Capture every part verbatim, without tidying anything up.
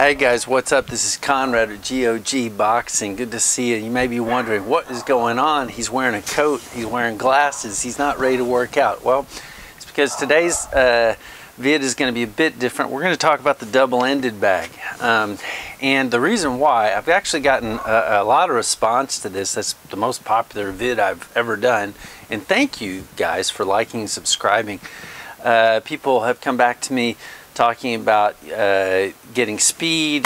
Hey guys, what's up? This is Conrad at G O G Boxing. Good to see you. You may be wondering, what is going on? He's wearing a coat, he's wearing glasses, he's not ready to work out. Well, it's because today's uh, vid is going to be a bit different. We're going to talk about the double-ended bag. Um, and the reason why, I've actually gotten a, a lot of response to this. That's the most popular vid I've ever done. And thank you guys for liking and subscribing. Uh, people have come back to me talking about uh, getting speed,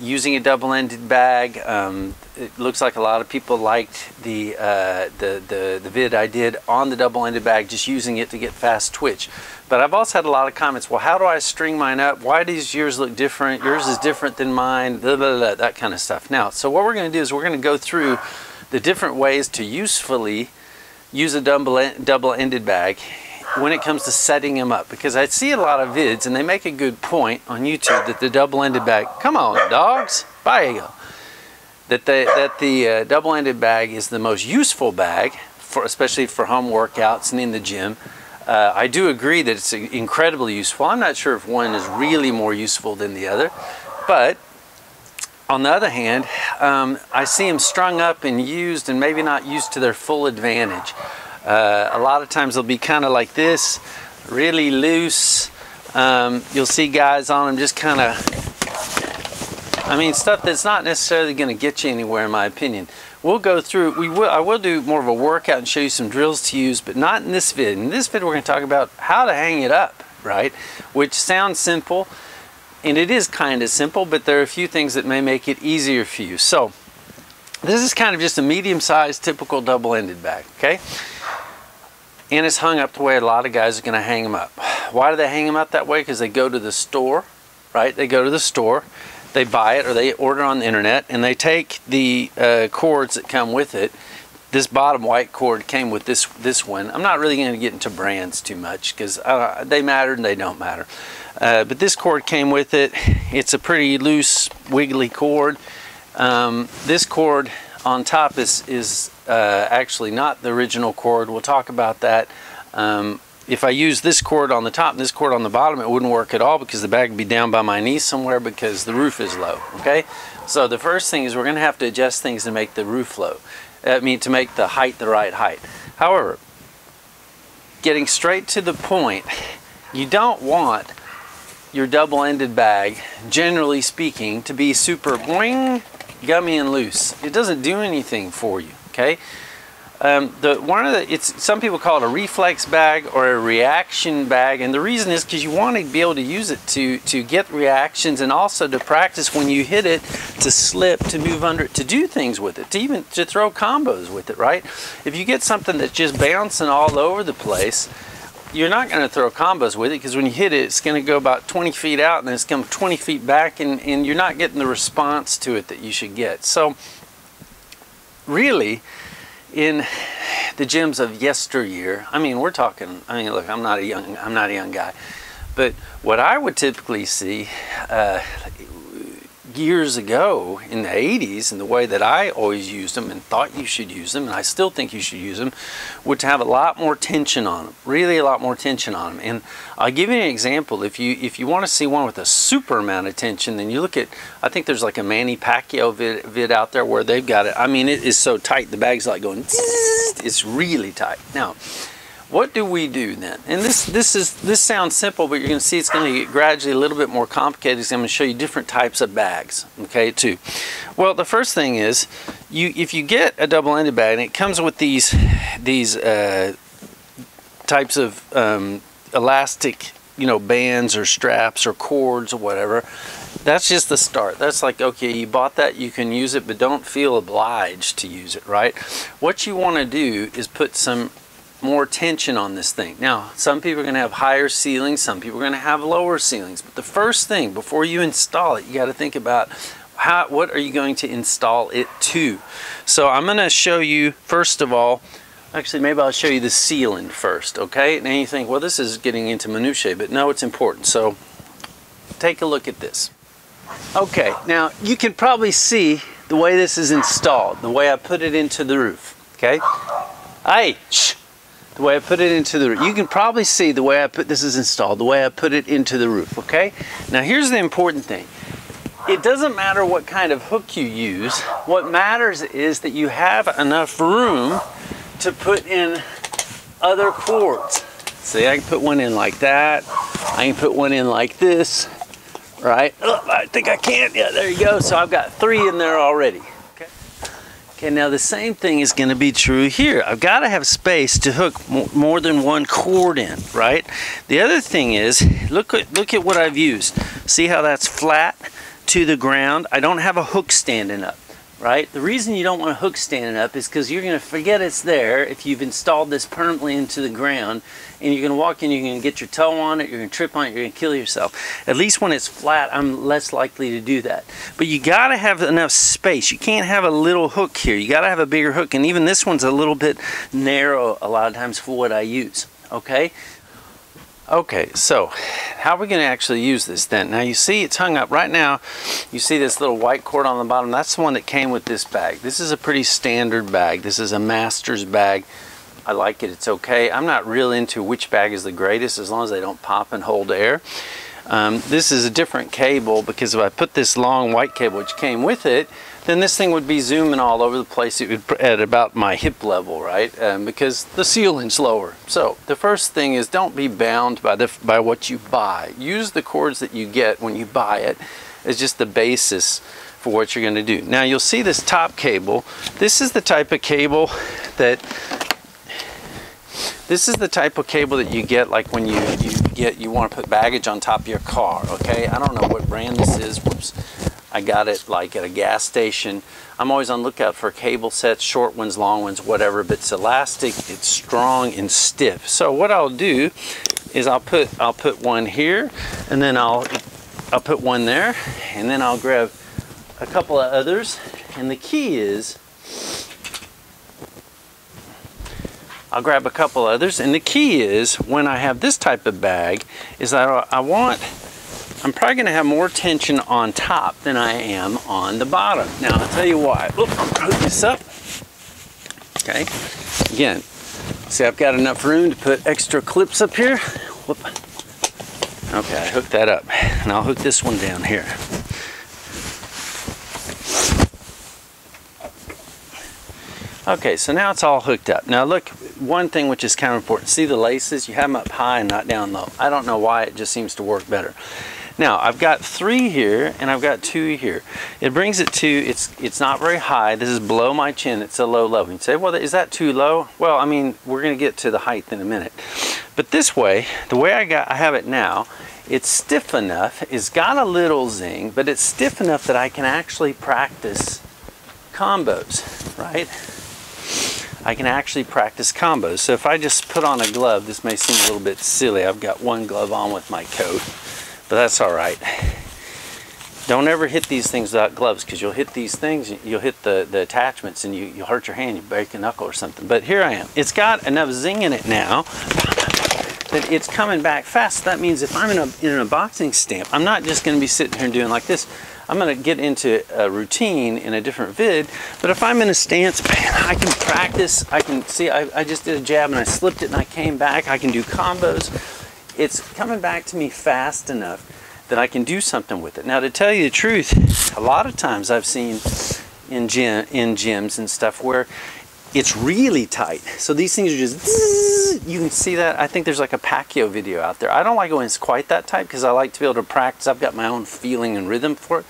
using a double-ended bag. Um, it looks like a lot of people liked the, uh, the, the, the vid I did on the double-ended bag, just using it to get fast twitch. But I've also had a lot of comments, well, how do I string mine up? Why does yours look different? Yours is different than mine, blah, blah, blah, that kind of stuff. Now, so what we're gonna do is we're gonna go through the different ways to usefully use a double-ended bag when it comes to setting them up, because I see a lot of vids and they make a good point on YouTube that the double-ended bag, come on dogs, bye you go, that the, that the uh, double-ended bag is the most useful bag, for especially for home workouts and in the gym. Uh, I do agree that it's incredibly useful. I'm not sure if one is really more useful than the other, but on the other hand, um, I see them strung up and used and maybe not used to their full advantage. Uh, a lot of times they'll be kind of like this, really loose. Um, you'll see guys on them just kind of, I mean, stuff that's not necessarily going to get you anywhere, in my opinion. We'll go through, we will, I will do more of a workout and show you some drills to use, but not in this vid. In this vid, we're going to talk about how to hang it up, right? Which sounds simple, and it is kind of simple, but there are a few things that may make it easier for you. So, this is kind of just a medium-sized, typical double-ended bag, okay? And it's hung up the way a lot of guys are going to hang them up. Why do they hang them up that way? Because they go to the store, right? They go to the store, they buy it, or they order on the internet, and they take the uh, cords that come with it. This bottom white cord came with this this one. I'm not really going to get into brands too much because uh, they matter and they don't matter. Uh, but this cord came with it. It's a pretty loose, wiggly cord. Um, this cord on top is, is uh, actually not the original cord. We'll talk about that. Um, if I use this cord on the top and this cord on the bottom, it wouldn't work at all because the bag would be down by my knee somewhere because the roof is low, okay? So the first thing is we're going to have to adjust things to make the roof low. I mean, to make the height the right height. However, getting straight to the point, you don't want your double-ended bag, generally speaking, to be super boing, gummy and loose. It doesn't do anything for you, okay? Um, the one of the it's some people call it a reflex bag or a reaction bag, and the reason is because you want to be able to use it to to get reactions and also to practice when you hit it, to slip, to move under it, to do things with it, to even to throw combos with it, right? If you get something that's just bouncing all over the place, you're not going to throw combos with it, because when you hit it, it's going to go about twenty feet out and then it's come twenty feet back, and, and you're not getting the response to it that you should get. So really, in the gyms of yesteryear, I mean, we're talking, I mean, look, I'm not a young, I'm not a young guy, but what I would typically see uh, years ago in the eighties, and the way that I always used them and thought you should use them, and I still think you should use them, would have a lot more tension on them, really a lot more tension on them. And I'll give you an example. If you if you want to see one with a super amount of tension, then you look at, I think there's like a Manny Pacquiao vid, vid out there where they've got it. I mean, it is so tight, the bag's like going, it's really tight. Now, what do we do then? And this this is this sounds simple, but you're going to see it's going to get gradually a little bit more complicated, because I'm going to show you different types of bags, okay, too. Well, the first thing is, you if you get a double-ended bag, and it comes with these these uh, types of um, elastic, you know, bands or straps or cords or whatever, that's just the start. That's like, okay, you bought that, you can use it, but don't feel obliged to use it, right? What you want to do is put some more tension on this thing. Now, some people are going to have higher ceilings, some people are going to have lower ceilings, but the first thing before you install it, you got to think about how, what are you going to install it to. So I'm going to show you, first of all, actually maybe I'll show you the ceiling first, okay? And you think, well, this is getting into minutiae, but no, it's important. So take a look at this. Okay, now you can probably see the way this is installed, the way I put it into the roof, okay? Hey, shh. the way I put it into the roof. You can probably see the way I put this is installed, the way I put it into the roof, okay? Now here's the important thing. It doesn't matter what kind of hook you use. What matters is that you have enough room to put in other cords. See, I can put one in like that. I can put one in like this, right? Oh, I think I can. Yeah, there you go. So I've got three in there already. Okay. Okay, now the same thing is going to be true here. I've got to have space to hook more than one cord in, right? The other thing is, look at, look at what I've used. See how that's flat to the ground? I don't have a hook standing up, right? The reason you don't want a hook standing up is because you're going to forget it's there if you've installed this permanently into the ground, and you're going to walk in, you're going to get your toe on it, you're going to trip on it, you're going to kill yourself. At least when it's flat, I'm less likely to do that. But you got to have enough space. You can't have a little hook here. You got to have a bigger hook, and even this one's a little bit narrow a lot of times for what I use, okay? Okay, so how are we going to actually use this then? Now you see it's hung up right now. You see this little white cord on the bottom. That's the one that came with this bag. This is a pretty standard bag. This is a Masters bag. I like it. It's okay. I'm not real into which bag is the greatest as long as they don't pop and hold air. Um, this is a different cable because if I put this long white cable which came with it, then this thing would be zooming all over the place. It would at about my hip level, right? Um, because the ceiling's lower. So the first thing is don't be bound by the by what you buy. Use the cords that you get when you buy it as just the basis for what you're going to do. Now you'll see this top cable. This is the type of cable that this is the type of cable that you get like when you, you get you want to put baggage on top of your car. Okay, I don't know what brand this is. Whoops. I got it like at a gas station. I'm always on the lookout for cable sets, short ones, long ones, whatever, but it's elastic, it's strong and stiff. So what I'll do is I'll put I'll put one here, and then I'll I'll put one there, and then I'll grab a couple of others, and the key is I'll grab a couple others, and the key is when I have this type of bag is that I want I'm probably going to have more tension on top than I am on the bottom. Now, I'll tell you why. Oop, I'm going to hook this up. Okay. Again, see, I've got enough room to put extra clips up here. Whoop. Okay, I hooked that up. And I'll hook this one down here. Okay, so now it's all hooked up. Now, look, one thing which is kind of important. See the laces? You have them up high and not down low. I don't know why. It just seems to work better. Now, I've got three here, and I've got two here. It brings it to, it's it's not very high. This is below my chin. It's a low level. You say, well, is that too low? Well, I mean, we're going to get to the height in a minute. But this way, the way I got, I have it now, it's stiff enough. It's got a little zing, but it's stiff enough that I can actually practice combos, right? I can actually practice combos. So if I just put on a glove, this may seem a little bit silly. I've got one glove on with my coat. But that's all right. Don't ever hit these things without gloves because you'll hit these things, you'll hit the, the attachments and you, you'll hurt your hand, you break a knuckle or something. But here I am. It's got enough zing in it now that it's coming back fast. That means if I'm in a, in a boxing stamp, I'm not just going to be sitting here doing like this. I'm going to get into a routine in a different vid, but if I'm in a stance, I can practice. I can see, I, I just did a jab and I slipped it and I came back. I can do combos. It's coming back to me fast enough that I can do something with it. Now, to tell you the truth, a lot of times I've seen in gym, in gyms and stuff where it's really tight. So these things are just, you can see that. I think there's like a Pacquiao video out there. I don't like when it's quite that tight because I like to be able to practice. I've got my own feeling and rhythm for it.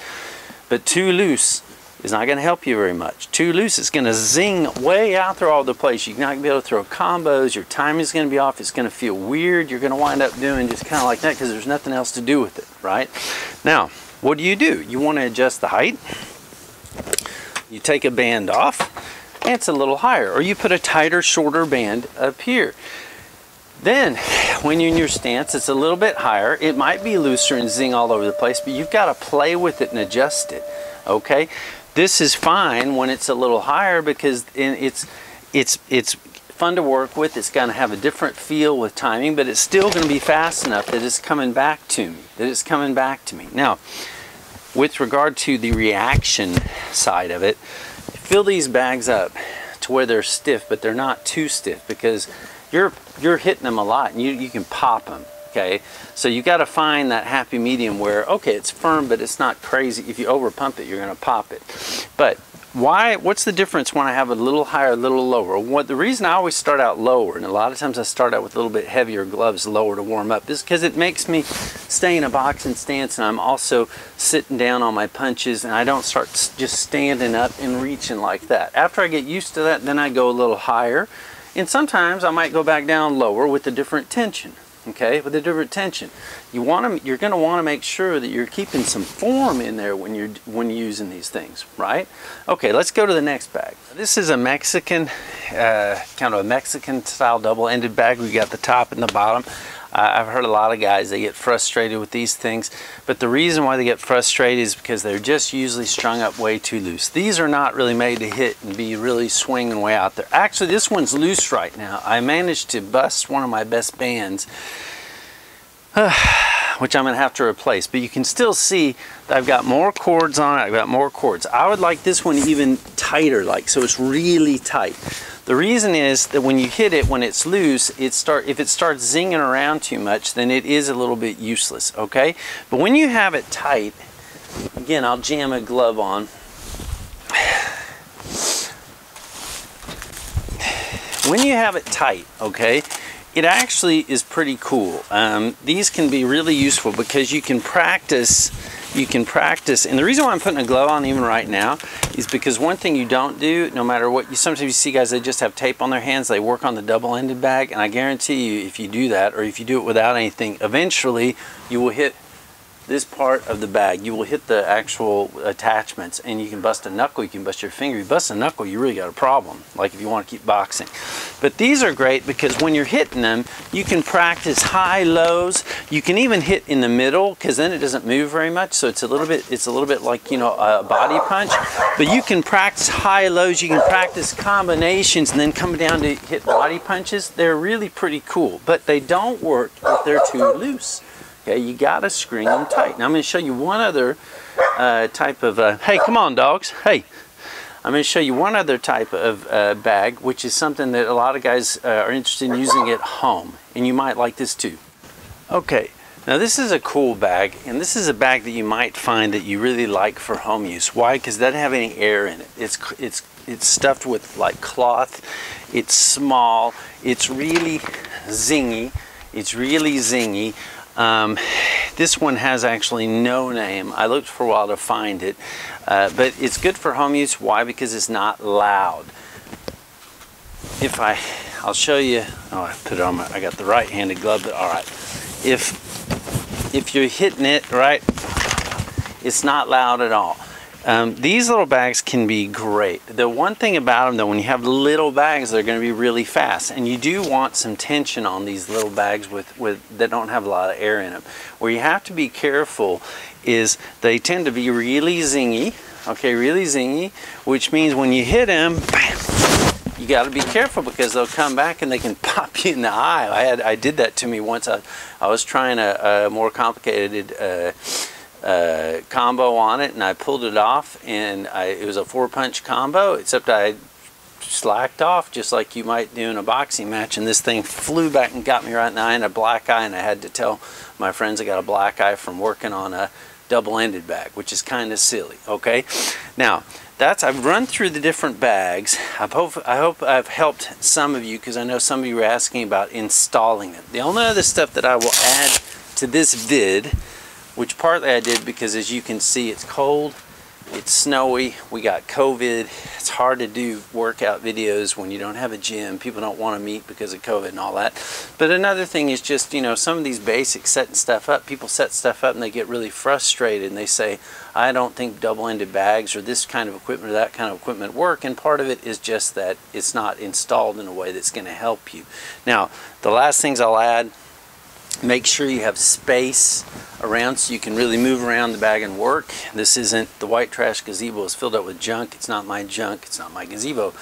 But too loose is not going to help you very much. Too loose, it's going to zing way out through all the place. You're not going to be able to throw combos. Your timing's going to be off. It's going to feel weird. You're going to wind up doing just kind of like that because there's nothing else to do with it, right? Now, what do you do? You want to adjust the height. You take a band off, and it's a little higher. Or you put a tighter, shorter band up here. Then, when you're in your stance, it's a little bit higher. It might be looser and zing all over the place, but you've got to play with it and adjust it, okay? This is fine when it's a little higher because it's it's it's fun to work with. It's going to have a different feel with timing, but it's still going to be fast enough that it's coming back to me. That it's coming back to me. Now, with regard to the reaction side of it, fill these bags up to where they're stiff, but they're not too stiff because you're you're hitting them a lot, and you, you can pop them. Okay, so you got to find that happy medium where, okay, it's firm, but it's not crazy. If you over pump it, you're going to pop it. But why, what's the difference when I have a little higher, a little lower? What the reason I always start out lower, and a lot of times I start out with a little bit heavier gloves lower to warm up, is because it makes me stay in a boxing stance, and I'm also sitting down on my punches, and I don't start just standing up and reaching like that. After I get used to that, then I go a little higher, and sometimes I might go back down lower with a different tension. Okay, with a different tension, you want to, you're going to want to make sure that you're keeping some form in there when you're when you're using these things, right? Okay, let's go to the next bag. This is a Mexican, uh, kind of a Mexican style double-ended bag. We got the top and the bottom. Uh, I've heard a lot of guys, they get frustrated with these things, but the reason why they get frustrated is because they're just usually strung up way too loose. These are not really made to hit and be really swinging way out there. Actually, this one's loose right now. I managed to bust one of my best bands, uh, which I'm going to have to replace, but you can still see that I've got more cords on it. I've got more cords. I would like this one even tighter, like, so it's really tight. The reason is that when you hit it, when it's loose, it start, if it starts zinging around too much, then it is a little bit useless, okay? But when you have it tight, again, I'll jam a glove on. When you have it tight, okay, it actually is pretty cool. Um, these can be really useful because you can practice, you can practice, and the reason why I'm putting a glove on even right now is because one thing you don't do, no matter what, you sometimes you see guys, they just have tape on their hands, they work on the double-ended bag, and I guarantee you if you do that, or if you do it without anything, eventually you will hit this part of the bag, you will hit the actual attachments, and you can bust a knuckle, you can bust your finger. You bust a knuckle, you really got a problem, like if you want to keep boxing. But these are great because when you're hitting them, you can practice high lows. You can even hit in the middle because then it doesn't move very much, so it's a little bit, it's a little bit like, you know, a body punch. But you can practice high lows, you can practice combinations, and then come down to hit body punches. They're really pretty cool, but they don't work if they're too loose. Okay, you gotta string them tight. Now I'm going to show you one other uh, type of, uh, hey, come on dogs, hey. I'm going to show you one other type of uh, bag, which is something that a lot of guys uh, are interested in using at home. And you might like this too. Okay, now this is a cool bag, and this is a bag that you might find that you really like for home use. Why? Because it doesn't have any air in it. It's, it's, it's stuffed with like cloth, it's small, it's really zingy, it's really zingy. Um, this one has actually no name. I looked for a while to find it, uh, but it's good for home use. Why? Because it's not loud. If I, I'll show you. Oh, I put it on my. I got the right-handed glove, but all right. If if you're hitting it right, it's not loud at all. Um, these little bags can be great. The one thing about them though, when you have little bags, they're going to be really fast, and you do want some tension on these little bags with, with that don't have a lot of air in them. Where you have to be careful is they tend to be really zingy, okay, really zingy, which means when you hit them, bam, you got to be careful because they'll come back and they can pop you in the eye. I had I did that to me once. I, I was trying a, a more complicated uh, Uh, combo on it, and I pulled it off, and I, it was a four punch combo, except I slacked off just like you might do in a boxing match, and this thing flew back and got me right in the eye, and a black eye, and I had to tell my friends I got a black eye from working on a double-ended bag, which is kind of silly. Okay, now that's, I've run through the different bags. I've hope, I hope I've helped some of you, because I know some of you were asking about installing them. The only other stuff that I will add to this vid, which partly I did because, as you can see, it's cold, it's snowy, we got COVID, it's hard to do workout videos when you don't have a gym, people don't want to meet because of COVID and all that. But another thing is just, you know, some of these basics, setting stuff up. People set stuff up and they get really frustrated, and they say, I don't think double-ended bags or this kind of equipment or that kind of equipment work, and part of it is just that it's not installed in a way that's going to help you. Now, the last things I'll add, make sure you have space around so you can really move around the bag and work. This isn't, the white trash gazebo is filled up with junk. It's not my junk, it's not my gazebo.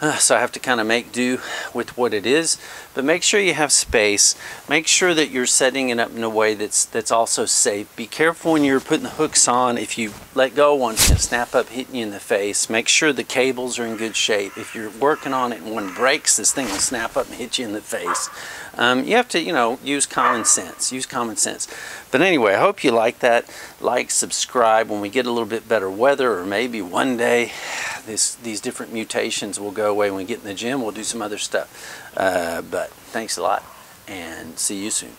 Uh, so I have to kind of make do with what it is, but make sure you have space. Make sure that you're setting it up in a way that's that's also safe. Be careful when you're putting the hooks on. If you let go, one's gonna snap up, hitting you in the face. Make sure the cables are in good shape. If you're working on it and one breaks, this thing will snap up and hit you in the face. Um, you have to, you know, use common sense. Use common sense. But anyway, I hope you like that. Like, subscribe. When we get a little bit better weather, or maybe one day, this these different mutations will go away. When we get in the gym, we'll do some other stuff, uh, but thanks a lot and see you soon.